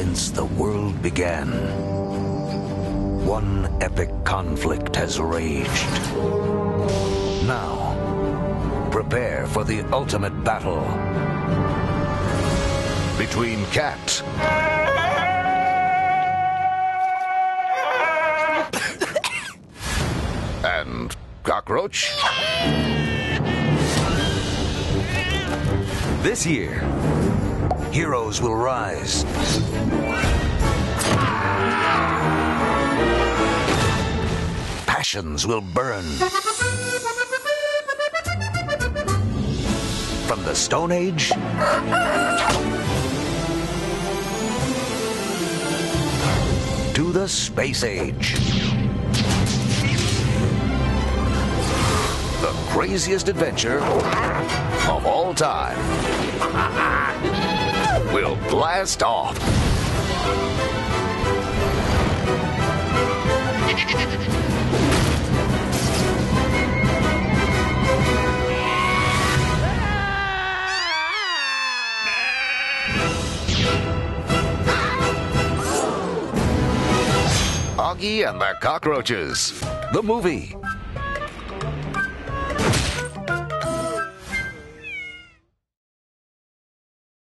since the world began. One epic conflict has raged. Now, prepare for the ultimate battle between cats and cockroach. This year, heroes will rise. Passions will burn. From the Stone Age to the Space Age, the craziest adventure of all time will blast off. Augie and the Cockroaches, the movie.